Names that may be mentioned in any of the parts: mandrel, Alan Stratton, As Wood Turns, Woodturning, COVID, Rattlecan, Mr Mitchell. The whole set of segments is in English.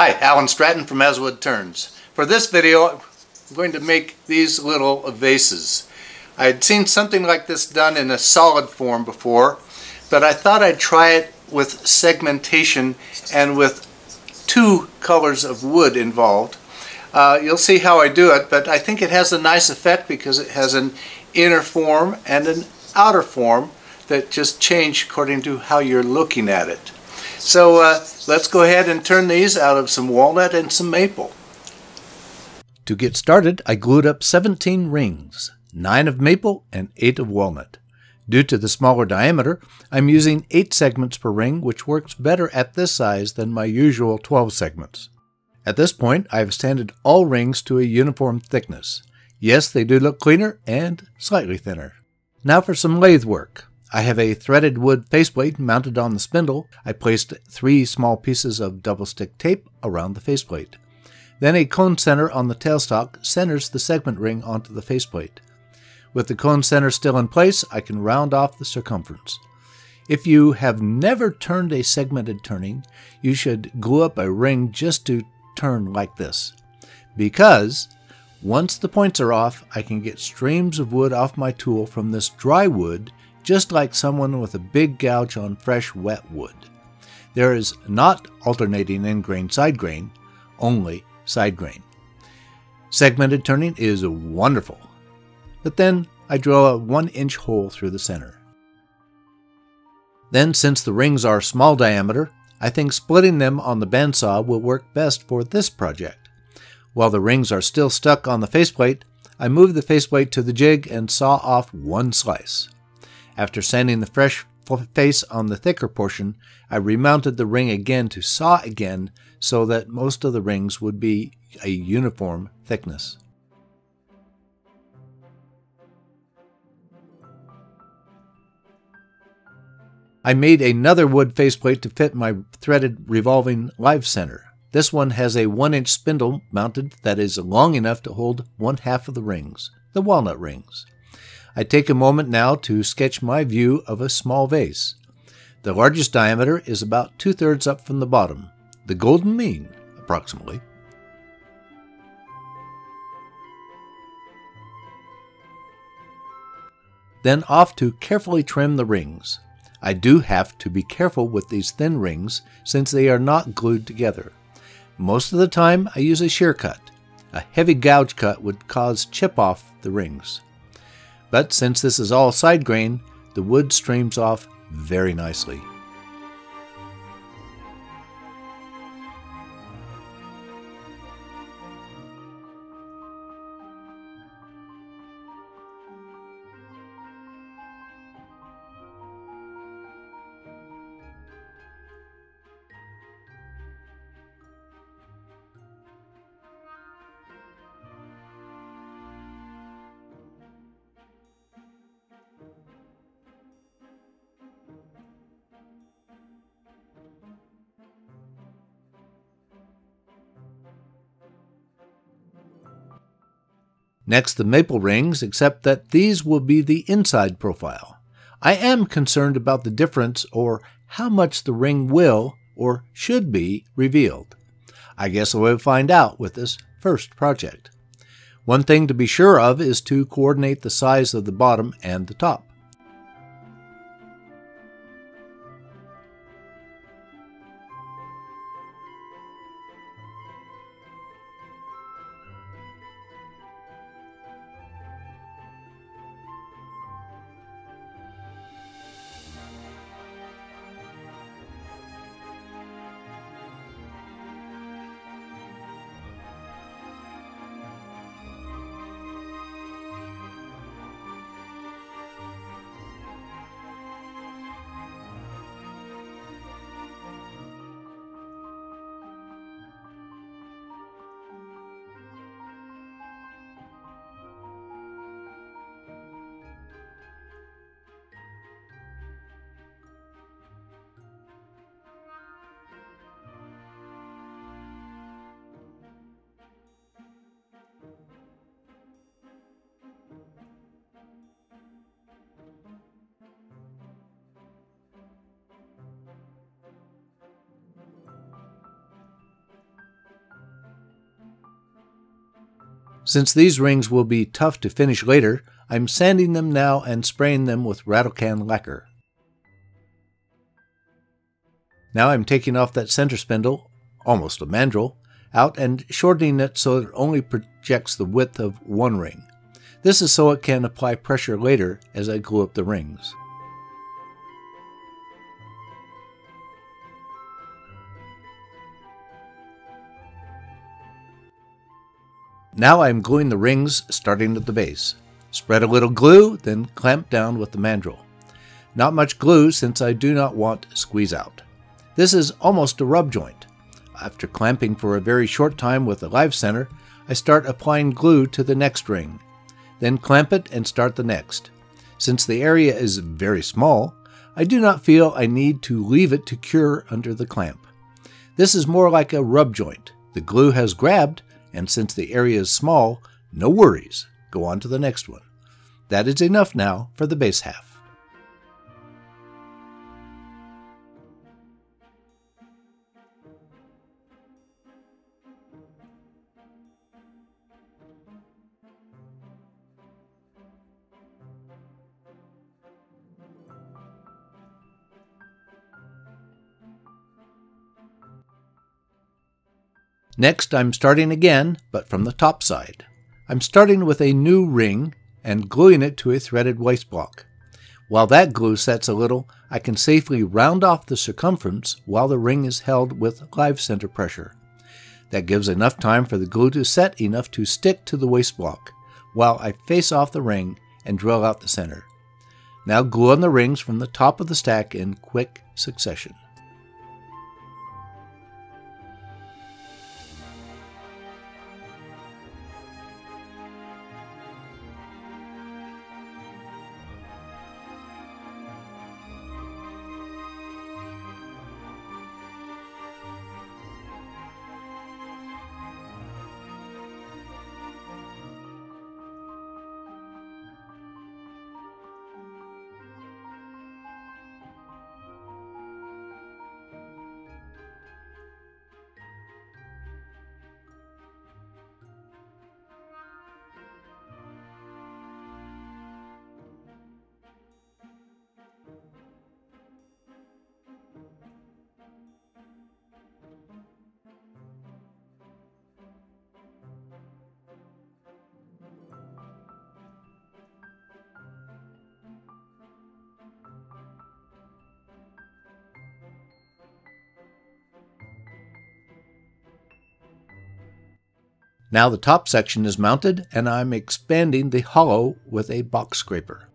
Hi, Alan Stratton from As Wood Turns. For this video, I'm going to make these little vases. I had seen something like this done in a solid form before, but I thought I'd try it with segmentation and with two colors of wood involved. You'll see how I do it, but I think it has a nice effect because it has an inner form and an outer form that just change according to how you're looking at it. So let's go ahead and turn these out of some walnut and some maple. To get started, I glued up 17 rings, 9 of maple and 8 of walnut. Due to the smaller diameter, I'm using 8 segments per ring, which works better at this size than my usual 12 segments. At this point, I've sanded all rings to a uniform thickness. Yes, they do look cleaner and slightly thinner. Now for some lathe work. I have a threaded wood faceplate mounted on the spindle. I placed 3 small pieces of double stick tape around the faceplate. Then a cone center on the tailstock centers the segment ring onto the faceplate. With the cone center still in place, I can round off the circumference. If you have never turned a segmented turning, you should glue up a ring just to turn like this. Because once the points are off, I can get streams of wood off my tool from this dry wood, just like someone with a big gouge on fresh, wet wood. There is not alternating in-grain, side-grain, only side-grain. Segmented turning is wonderful. But then I drill a 1-inch hole through the center. Then, since the rings are small diameter, I think splitting them on the bandsaw will work best for this project. While the rings are still stuck on the faceplate, I move the faceplate to the jig and saw off 1 slice. After sanding the fresh face on the thicker portion, I remounted the ring again to saw again so that most of the rings would be a uniform thickness. I made another wood faceplate to fit my threaded revolving live center. This one has a 1-inch spindle mounted that is long enough to hold 1/2 of the rings, the walnut rings. I take a moment now to sketch my view of a small vase. The largest diameter is about 2/3 up from the bottom, the golden mean, approximately. Then off to carefully trim the rings. I do have to be careful with these thin rings since they are not glued together. Most of the time I use a shear cut. A heavy gouge cut would cause chip off the rings. But since this is all side grain, the wood streams off very nicely. Next, the maple rings, except that these will be the inside profile. I am concerned about the difference, or how much the ring will, or should be, revealed. I guess we'll find out with this first project. One thing to be sure of is to coordinate the size of the bottom and the top. Since these rings will be tough to finish later, I'm sanding them now and spraying them with Rattlecan lacquer. Now I'm taking off that center spindle, almost a mandrel, out and shortening it so that it only projects the width of one ring. This is so it can apply pressure later as I glue up the rings. Now I'm gluing the rings starting at the base. Spread a little glue, then clamp down with the mandrel. Not much glue since I do not want squeeze out. This is almost a rub joint. After clamping for a very short time with the live center, I start applying glue to the next ring. Then clamp it and start the next. Since the area is very small, I do not feel I need to leave it to cure under the clamp. This is more like a rub joint. The glue has grabbed, and since the area is small, no worries. Go on to the next one. That is enough now for the base half. Next, I'm starting again, but from the top side. I'm starting with a new ring and gluing it to a threaded waste block. While that glue sets a little, I can safely round off the circumference while the ring is held with live center pressure. That gives enough time for the glue to set enough to stick to the waste block, while I face off the ring and drill out the center. Now glue on the rings from the top of the stack in quick succession. Now the top section is mounted, and I'm expanding the hollow with a box scraper.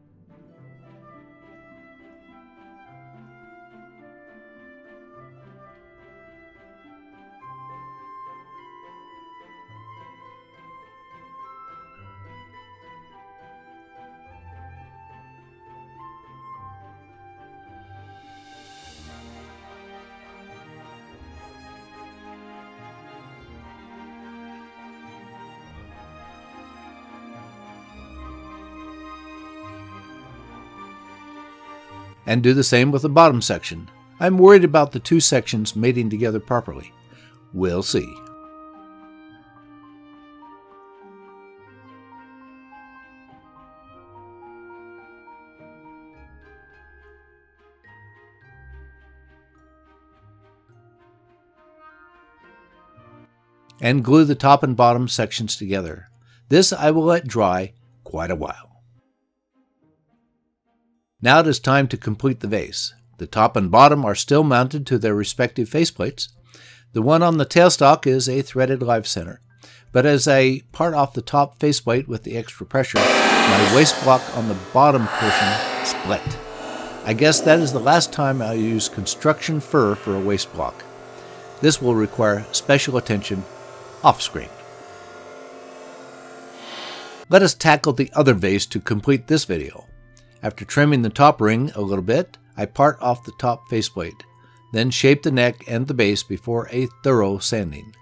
And do the same with the bottom section. I'm worried about the two sections mating together properly. We'll see. And glue the top and bottom sections together. This I will let dry quite a while. Now it is time to complete the vase. The top and bottom are still mounted to their respective faceplates. The one on the tailstock is a threaded live center, but as I part off the top faceplate with the extra pressure, my waste block on the bottom portion split. I guess that is the last time I'll use construction fur for a waste block. This will require special attention off screen. Let us tackle the other vase to complete this video. After trimming the top ring a little bit, I part off the top faceplate, then shape the neck and the base before a thorough sanding.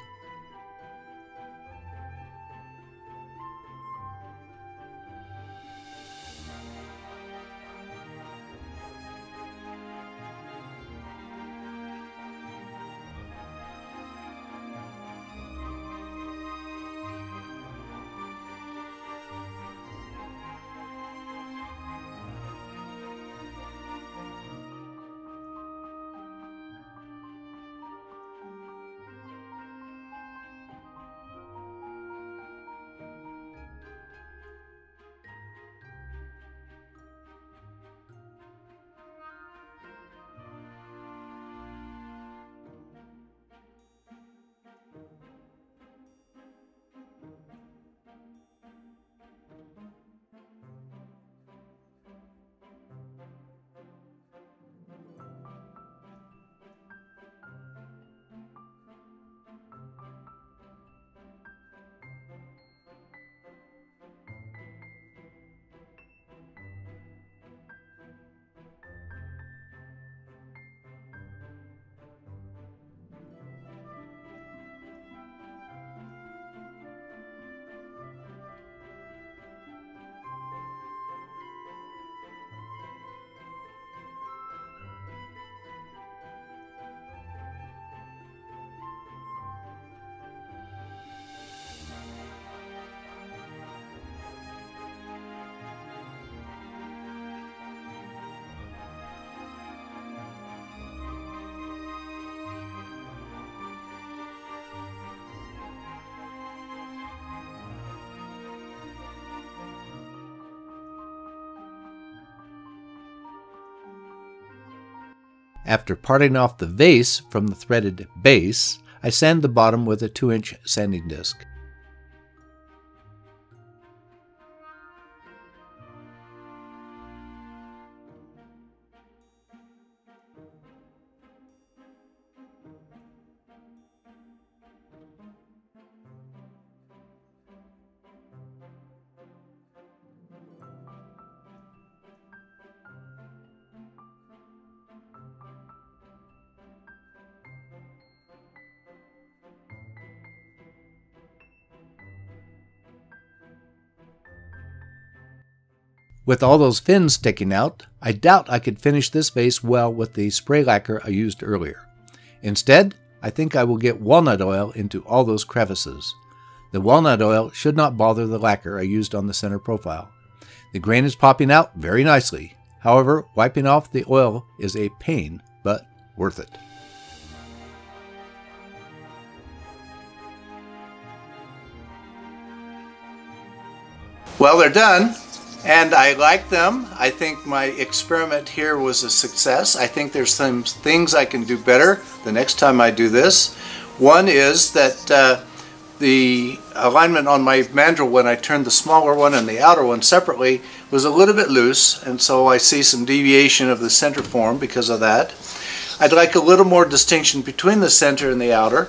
After parting off the vase from the threaded base, I sand the bottom with a 2-inch sanding disc. With all those fins sticking out, I doubt I could finish this vase well with the spray lacquer I used earlier. Instead, I think I will get walnut oil into all those crevices. The walnut oil should not bother the lacquer I used on the center profile. The grain is popping out very nicely. However, wiping off the oil is a pain, but worth it. Well, they're done. And I like them. I think my experiment here was a success. I think there's some things I can do better the next time I do this. One is that the alignment on my mandrel when I turned the smaller one and the outer one separately was a little bit loose, and so I see some deviation of the center form because of that. I'd like a little more distinction between the center and the outer,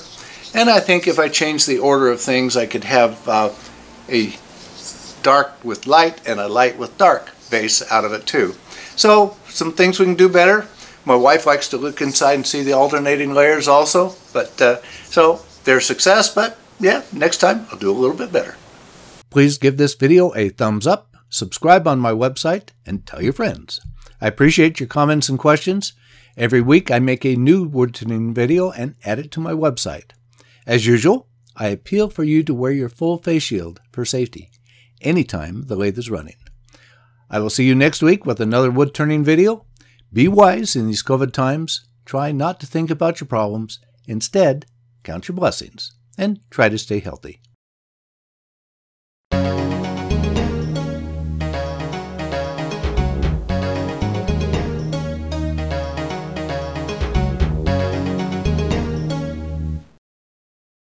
and I think if I change the order of things I could have a dark with light and a light with dark base out of it too. So some things we can do better. My wife likes to look inside and see the alternating layers also, but so they're a success, but yeah, next time I'll do a little bit better. Please give this video a thumbs up, subscribe on my website, and tell your friends. I appreciate your comments and questions. Every week I make a new wood turning video and add it to my website. As usual, I appeal for you to wear your full face shield for safety anytime the lathe is running. I will see you next week with another wood turning video. Be wise in these COVID times. Try not to think about your problems. Instead, count your blessings and try to stay healthy.